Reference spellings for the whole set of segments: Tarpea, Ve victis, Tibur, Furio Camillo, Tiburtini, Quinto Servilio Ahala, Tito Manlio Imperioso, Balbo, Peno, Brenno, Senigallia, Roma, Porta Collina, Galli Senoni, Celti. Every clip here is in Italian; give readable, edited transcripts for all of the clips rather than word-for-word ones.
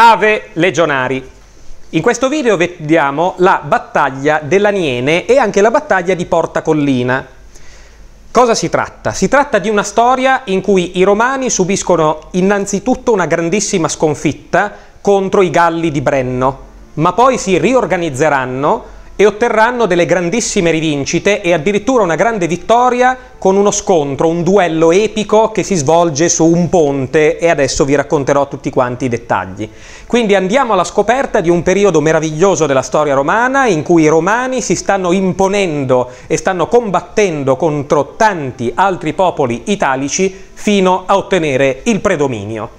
Ave Legionari. In questo video vediamo la battaglia dell'Aniene e anche la battaglia di Porta Collina. Cosa si tratta? Si tratta di una storia in cui i Romani subiscono innanzitutto una grandissima sconfitta contro i Galli di Brenno, ma poi si riorganizzeranno e otterranno delle grandissime rivincite e addirittura una grande vittoria con uno scontro, un duello epico che si svolge su un ponte, e adesso vi racconterò tutti quanti i dettagli. Quindi andiamo alla scoperta di un periodo meraviglioso della storia romana in cui i romani si stanno imponendo e stanno combattendo contro tanti altri popoli italici fino a ottenere il predominio.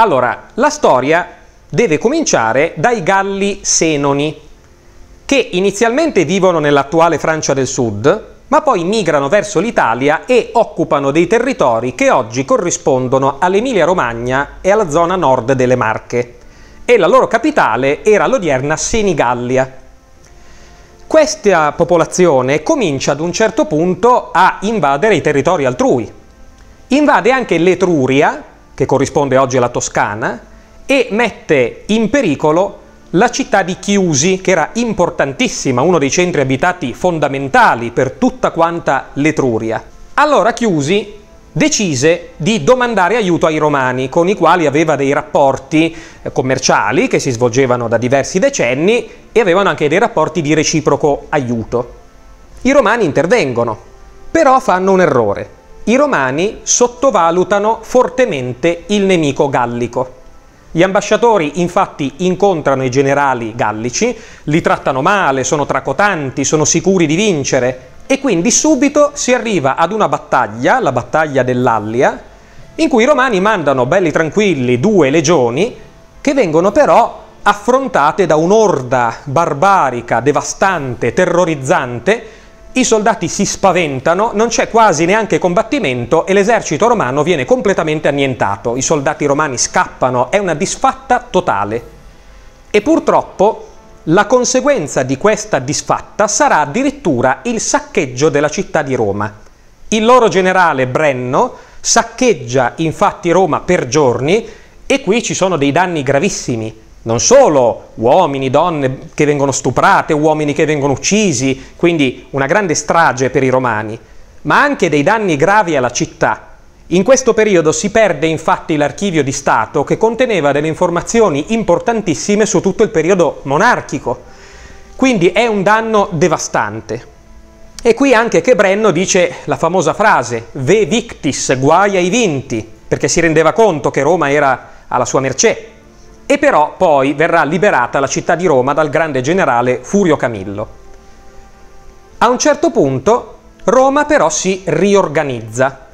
Allora, la storia deve cominciare dai Galli Senoni, che inizialmente vivono nell'attuale Francia del Sud, ma poi migrano verso l'Italia e occupano dei territori che oggi corrispondono all'Emilia-Romagna e alla zona nord delle Marche, e la loro capitale era l'odierna Senigallia. Questa popolazione comincia ad un certo punto a invadere i territori altrui. Invade anche l'Etruria, che corrisponde oggi alla Toscana, e mette in pericolo la città di Chiusi, che era importantissima, uno dei centri abitati fondamentali per tutta quanta l'Etruria. Allora Chiusi decise di domandare aiuto ai Romani, con i quali aveva dei rapporti commerciali che si svolgevano da diversi decenni e avevano anche dei rapporti di reciproco aiuto. I Romani intervengono, però fanno un errore. I Romani sottovalutano fortemente il nemico gallico. Gli ambasciatori infatti incontrano i generali gallici, li trattano male, sono tracotanti, sono sicuri di vincere, e quindi subito si arriva ad una battaglia, la battaglia dell'Allia, in cui i Romani mandano belli tranquilli 2 legioni che vengono però affrontate da un'orda barbarica, devastante, terrorizzante. I soldati si spaventano, non c'è quasi neanche combattimento e l'esercito romano viene completamente annientato. I soldati romani scappano, è una disfatta totale. E purtroppo la conseguenza di questa disfatta sarà addirittura il saccheggio della città di Roma. Il loro generale Brenno saccheggia infatti Roma per giorni e qui ci sono dei danni gravissimi. Non solo uomini, donne che vengono stuprate, uomini che vengono uccisi, quindi una grande strage per i romani, ma anche dei danni gravi alla città. In questo periodo si perde infatti l'archivio di Stato che conteneva delle informazioni importantissime su tutto il periodo monarchico, quindi è un danno devastante. E qui anche che Brenno dice la famosa frase "Ve victis", guai ai vinti, perché si rendeva conto che Roma era alla sua mercé. E però poi verrà liberata la città di Roma dal grande generale Furio Camillo. A un certo punto Roma però si riorganizza,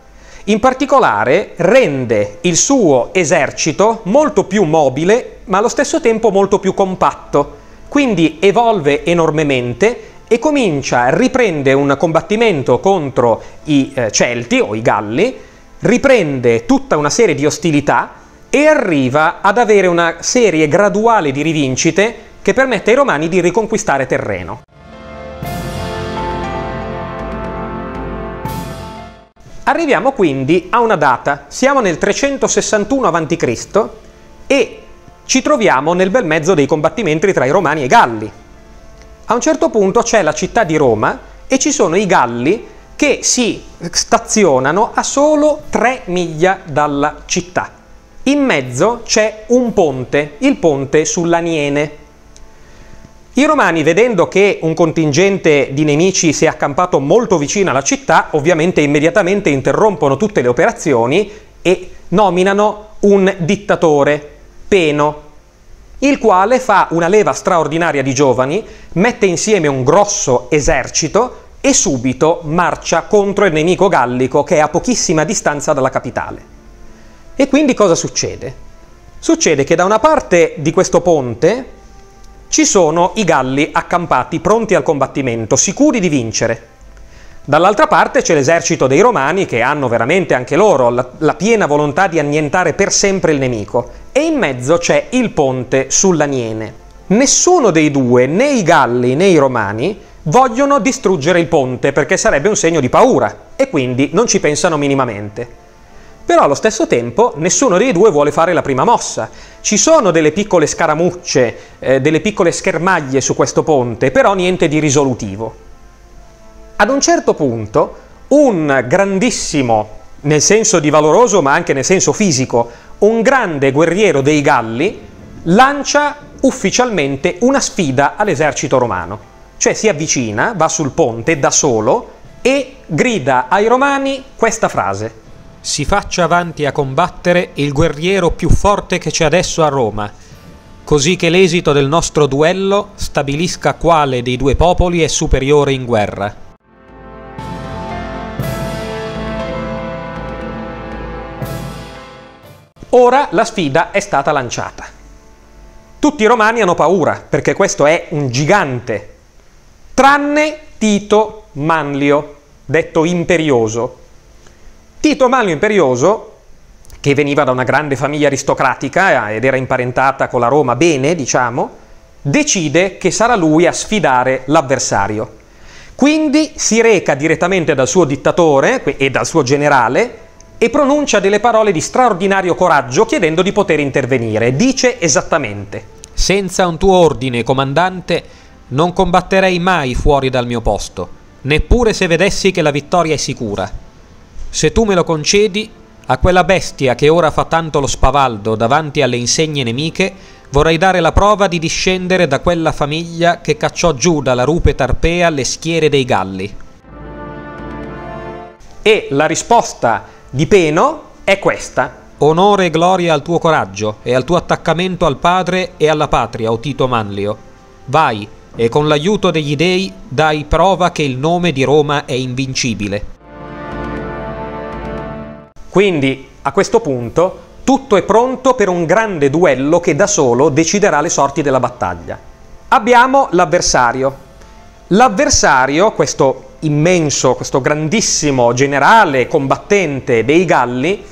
in particolare rende il suo esercito molto più mobile ma allo stesso tempo molto più compatto, quindi evolve enormemente e comincia, riprende un combattimento contro i Celti o i Galli, riprende tutta una serie di ostilità e arriva ad avere una serie graduale di rivincite che permette ai Romani di riconquistare terreno. Arriviamo quindi a una data, siamo nel 361 a.C. e ci troviamo nel bel mezzo dei combattimenti tra i Romani e i Galli. A un certo punto c'è la città di Roma e ci sono i Galli che si stazionano a solo 3 miglia dalla città. In mezzo c'è un ponte, il ponte sull'Aniene. I Romani, vedendo che un contingente di nemici si è accampato molto vicino alla città, ovviamente immediatamente interrompono tutte le operazioni e nominano un dittatore, Peno, il quale fa una leva straordinaria di giovani, mette insieme un grosso esercito e subito marcia contro il nemico gallico che è a pochissima distanza dalla capitale. E quindi cosa succede? Succede che da una parte di questo ponte ci sono i Galli accampati, pronti al combattimento, sicuri di vincere. Dall'altra parte c'è l'esercito dei Romani, che hanno veramente anche loro la piena volontà di annientare per sempre il nemico. E in mezzo c'è il ponte sull'Aniene. Nessuno dei due, né i Galli né i Romani, vogliono distruggere il ponte, perché sarebbe un segno di paura, e quindi non ci pensano minimamente. Però allo stesso tempo nessuno dei due vuole fare la prima mossa. Ci sono delle piccole scaramucce, delle piccole schermaglie su questo ponte, però niente di risolutivo. Ad un certo punto un grandissimo, nel senso di valoroso ma anche nel senso fisico, un grande guerriero dei Galli lancia ufficialmente una sfida all'esercito romano. Cioè si avvicina, va sul ponte da solo e grida ai Romani questa frase: si faccia avanti a combattere il guerriero più forte che c'è adesso a Roma, così che l'esito del nostro duello stabilisca quale dei due popoli è superiore in guerra. Ora la sfida è stata lanciata. Tutti i Romani hanno paura, perché questo è un gigante, tranne Tito Manlio, detto Imperioso. Tito Manlio Imperioso, che veniva da una grande famiglia aristocratica ed era imparentata con la Roma bene, diciamo, decide che sarà lui a sfidare l'avversario. Quindi si reca direttamente dal suo dittatore e dal suo generale e pronuncia delle parole di straordinario coraggio chiedendo di poter intervenire. Dice esattamente: senza un tuo ordine, comandante, non combatterei mai fuori dal mio posto, neppure se vedessi che la vittoria è sicura. Se tu me lo concedi, a quella bestia che ora fa tanto lo spavaldo davanti alle insegne nemiche, vorrei dare la prova di discendere da quella famiglia che cacciò giù dalla rupe Tarpea le schiere dei Galli. E la risposta di Peno è questa: onore e gloria al tuo coraggio e al tuo attaccamento al padre e alla patria, o Tito Manlio. Vai, e con l'aiuto degli dei dai prova che il nome di Roma è invincibile. Quindi a questo punto tutto è pronto per un grande duello che da solo deciderà le sorti della battaglia. Abbiamo l'avversario. L'avversario, questo immenso, questo grandissimo generale combattente dei Galli,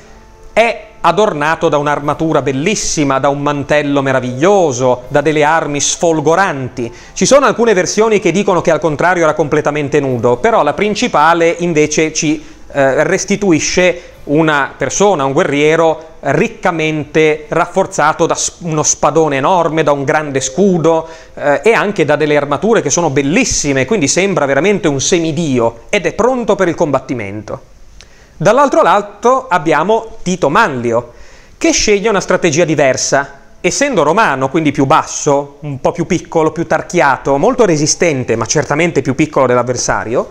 è adornato da un'armatura bellissima, da un mantello meraviglioso, da delle armi sfolgoranti. Ci sono alcune versioni che dicono che al contrario era completamente nudo, però la principale invece ci restituisce una persona, un guerriero riccamente rafforzato da uno spadone enorme, da un grande scudo e anche da delle armature che sono bellissime, quindi sembra veramente un semidio ed è pronto per il combattimento. Dall'altro lato abbiamo Tito Manlio, che sceglie una strategia diversa. Essendo romano, quindi più basso, un po' più piccolo, più tarchiato, molto resistente, ma certamente più piccolo dell'avversario,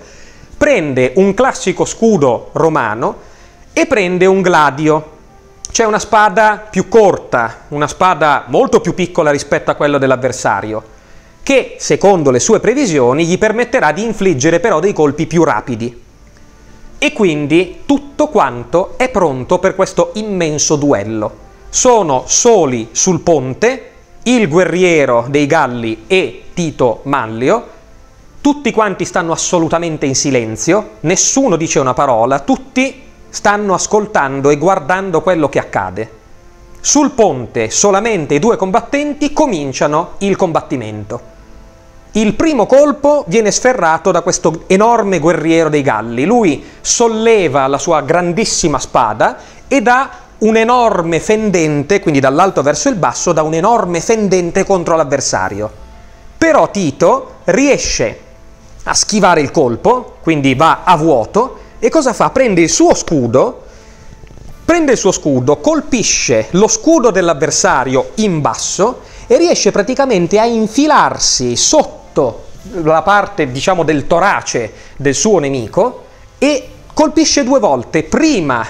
prende un classico scudo romano e prende un gladio, cioè una spada più corta, una spada molto più piccola rispetto a quella dell'avversario, che secondo le sue previsioni gli permetterà di infliggere però dei colpi più rapidi. E quindi tutto quanto è pronto per questo immenso duello. Sono soli sul ponte il guerriero dei Galli e Tito Manlio. Tutti quanti stanno assolutamente in silenzio, nessuno dice una parola, tutti stanno ascoltando e guardando quello che accade. Sul ponte solamente i due combattenti cominciano il combattimento. Il primo colpo viene sferrato da questo enorme guerriero dei Galli. Lui solleva la sua grandissima spada e dà un enorme fendente, quindi dall'alto verso il basso, dà un enorme fendente contro l'avversario. Però Tito riesce a schivare il colpo, quindi va a vuoto, e cosa fa? Prende il suo scudo, colpisce lo scudo dell'avversario in basso e riesce praticamente a infilarsi sotto la parte, diciamo, del torace del suo nemico e colpisce due volte, prima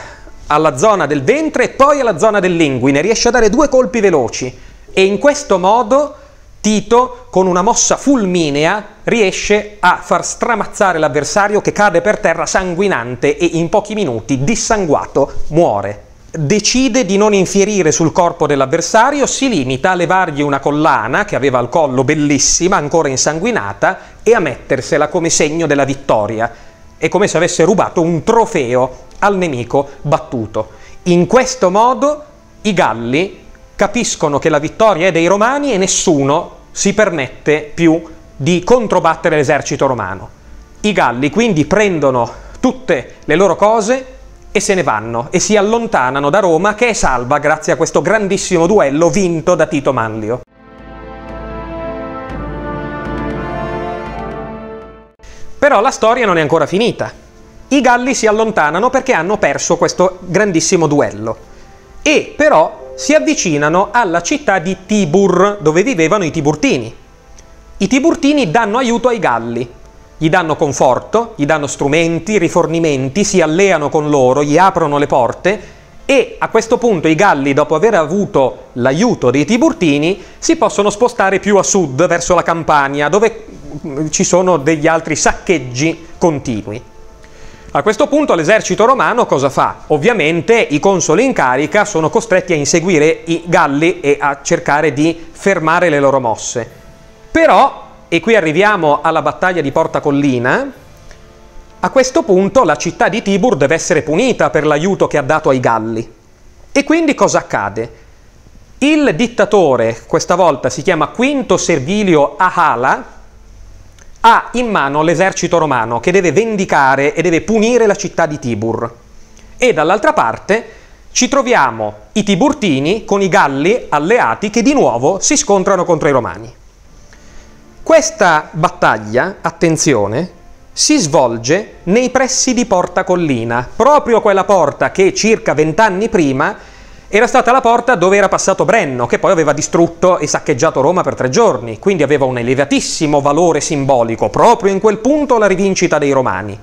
alla zona del ventre e poi alla zona dell'inguine, riesce a dare due colpi veloci e in questo modo Tito, con una mossa fulminea, riesce a far stramazzare l'avversario che cade per terra sanguinante e in pochi minuti, dissanguato, muore. Decide di non infierire sul corpo dell'avversario, si limita a levargli una collana che aveva al collo bellissima, ancora insanguinata, e a mettersela come segno della vittoria. È come se avesse rubato un trofeo al nemico battuto. In questo modo i Galli capiscono che la vittoria è dei Romani e nessuno si permette più di controbattere l'esercito romano. I Galli quindi prendono tutte le loro cose e se ne vanno e si allontanano da Roma, che è salva grazie a questo grandissimo duello vinto da Tito Manlio. Però la storia non è ancora finita. I Galli si allontanano perché hanno perso questo grandissimo duello e però si avvicinano alla città di Tibur, dove vivevano i Tiburtini. I Tiburtini danno aiuto ai Galli. Gli danno conforto, gli danno strumenti, rifornimenti, si alleano con loro, gli aprono le porte e a questo punto i Galli, dopo aver avuto l'aiuto dei Tiburtini, si possono spostare più a sud, verso la Campania, dove ci sono degli altri saccheggi continui. A questo punto l'esercito romano cosa fa? Ovviamente i consoli in carica sono costretti a inseguire i Galli e a cercare di fermare le loro mosse. Però, e qui arriviamo alla battaglia di Porta Collina, a questo punto la città di Tibur deve essere punita per l'aiuto che ha dato ai Galli. E quindi cosa accade? Il dittatore, questa volta si chiama Quinto Servilio Ahala, ha in mano l'esercito romano che deve vendicare e deve punire la città di Tibur. E dall'altra parte ci troviamo i Tiburtini con i Galli alleati che di nuovo si scontrano contro i Romani. Questa battaglia, attenzione, si svolge nei pressi di Porta Collina, proprio quella porta che circa 20 anni prima era stata la porta dove era passato Brenno, che poi aveva distrutto e saccheggiato Roma per 3 giorni, quindi aveva un elevatissimo valore simbolico, proprio in quel punto la rivincita dei Romani.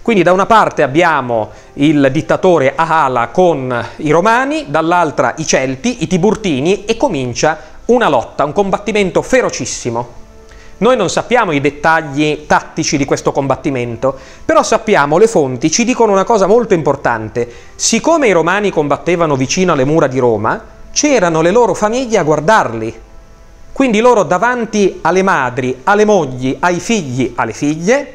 Quindi da una parte abbiamo il dittatore Ahala con i Romani, dall'altra i Celti, i Tiburtini, e comincia una lotta, un combattimento ferocissimo. Noi non sappiamo i dettagli tattici di questo combattimento, però sappiamo, le fonti ci dicono una cosa molto importante. Siccome i Romani combattevano vicino alle mura di Roma, c'erano le loro famiglie a guardarli. Quindi loro davanti alle madri, alle mogli, ai figli, alle figlie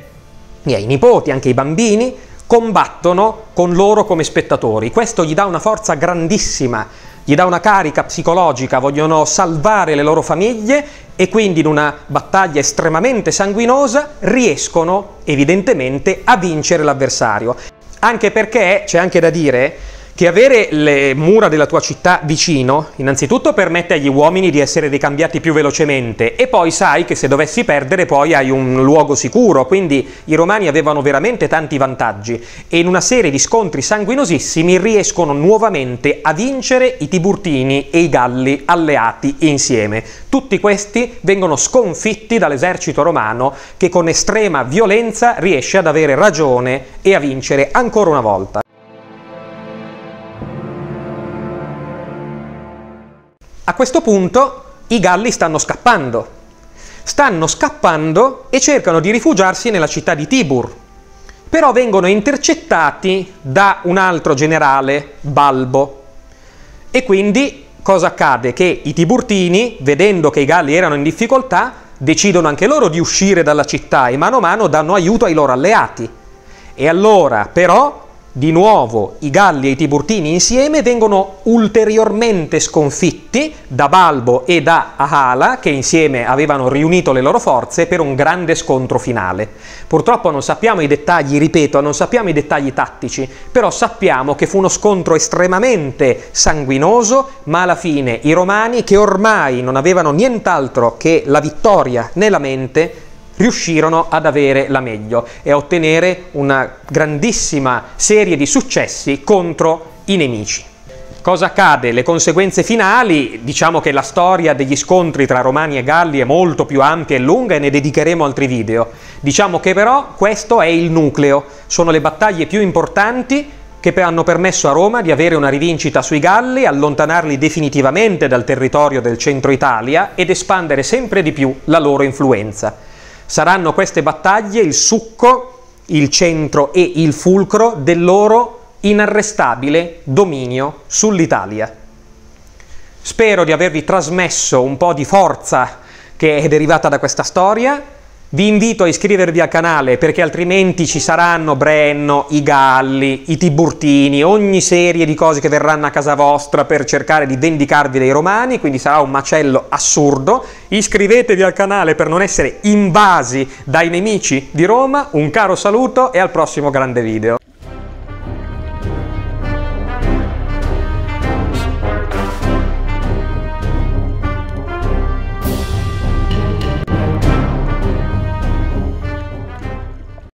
e ai nipoti, anche ai bambini, combattono con loro come spettatori. Questo gli dà una forza grandissima, gli dà una carica psicologica, vogliono salvare le loro famiglie e quindi in una battaglia estremamente sanguinosa riescono evidentemente a vincere l'avversario. Anche perché c'è anche da dire che avere le mura della tua città vicino innanzitutto permette agli uomini di essere ricambiati più velocemente e poi sai che se dovessi perdere poi hai un luogo sicuro, quindi i Romani avevano veramente tanti vantaggi e in una serie di scontri sanguinosissimi riescono nuovamente a vincere i Tiburtini e i Galli alleati insieme. Tutti questi vengono sconfitti dall'esercito romano che con estrema violenza riesce ad avere ragione e a vincere ancora una volta. A questo punto i Galli stanno scappando e cercano di rifugiarsi nella città di Tibur, però vengono intercettati da un altro generale, Balbo, e quindi cosa accade? Che i Tiburtini, vedendo che i Galli erano in difficoltà, decidono anche loro di uscire dalla città e mano a mano danno aiuto ai loro alleati. E allora però Di nuovo i Galli e i Tiburtini insieme vengono ulteriormente sconfitti da Balbo e da Ahala, che insieme avevano riunito le loro forze per un grande scontro finale. Purtroppo non sappiamo i dettagli, ripeto, non sappiamo i dettagli tattici, però sappiamo che fu uno scontro estremamente sanguinoso, ma alla fine i Romani, che ormai non avevano nient'altro che la vittoria nella mente, riuscirono ad avere la meglio e a ottenere una grandissima serie di successi contro i nemici. Cosa accade? Le conseguenze finali, diciamo che la storia degli scontri tra Romani e Galli è molto più ampia e lunga e ne dedicheremo altri video. Diciamo che però questo è il nucleo, sono le battaglie più importanti che hanno permesso a Roma di avere una rivincita sui Galli, allontanarli definitivamente dal territorio del centro Italia ed espandere sempre di più la loro influenza. Saranno queste battaglie il succo, il centro e il fulcro del loro inarrestabile dominio sull'Italia. Spero di avervi trasmesso un po' di forza che è derivata da questa storia. Vi invito a iscrivervi al canale perché altrimenti ci saranno Brenno, i Galli, i Tiburtini, ogni serie di cose che verranno a casa vostra per cercare di vendicarvi dei Romani, quindi sarà un macello assurdo. Iscrivetevi al canale per non essere invasi dai nemici di Roma, un caro saluto e al prossimo grande video.